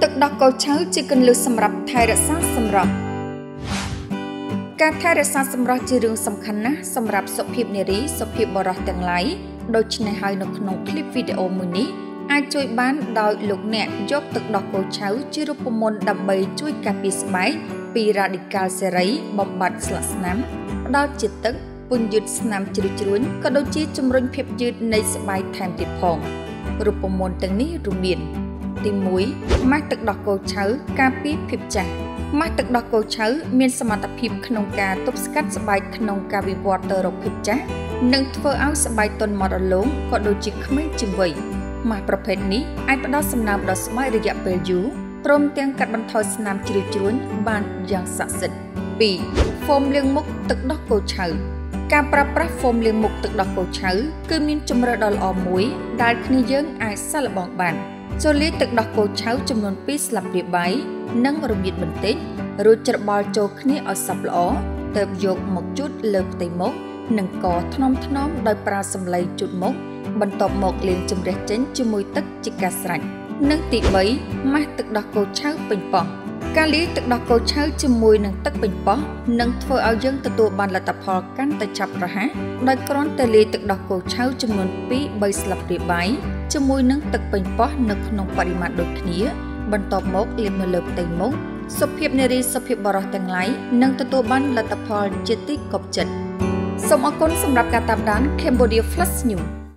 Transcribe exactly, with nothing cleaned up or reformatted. Tức đọc cầu cháu chỉ cần lưu xâm rập thay rạc xa xâm rập. Các thay rạc xa xâm rập chỉ rừng xâm khăn ná xâm rập sổ phịp nè rí, sổ phịp bỏ rạc tàng lái. Đôi chân này hơi nọc nông clip video mùi ní. Ai chui bán đòi lục nẹ dốc tức đọc cầu cháu chỉ rô pô môn đầm bầy chui cà phí xe bái. Vì radical xe rấy bọc bạch xa xa nám. Đó chỉ tức vun dụt xa nám chỉ rưu chỉ rún. Có đôi chí chung rung phép dụt nấy xe bái thèm tiệt phòng. Rô pô môn tầng ní rù miền. Tí mũi, mát tực đọc cầu cháu ca bí phịp chả. Mát tực đọc cầu cháu miên xa mạng tập phịp khăn nông ca tốt sát xa bài khăn nông ca vì vọt tờ rộng phịp chả. Nâng thơ áo xa bài tôn mọt ở lốn có đôi chì khám mấy chìm vầy. Mà bọc hết ní, ai bắt đó xâm nàm đó xa bài rời dạ bèl dú. Prôm tiếng cắt bắn thoi xa nàm chì rì chún bàn giang xa xịt. Vì, phôm liên mục tực đọc cầu cháu. Các bạn hãy đăng kí cho kênh lalaschool để không bỏ lỡ những video hấp dẫn. Các lý tự đọc cầu cháu chùm mùi nâng tất bình bó, nâng thơ áo dân tự tụ bàn là tập hò canh tại chạp ra hát. Đói con tự lý tự đọc cầu cháu chùm nguồn bí bây xa lập địa bái, chùm mùi nâng tất bình bó nâng nông bà đi mạng đột khía, bàn tọp mốc liềm mơ lợp tay mốc. Sốp hiệp nê ri sốp hiệp bỏ rõ tàng lái, nâng tự tụ bàn là tập hò chia tích cọp chật. Sống ở con xâm rạp gà tạp đán Cambodia Flash News.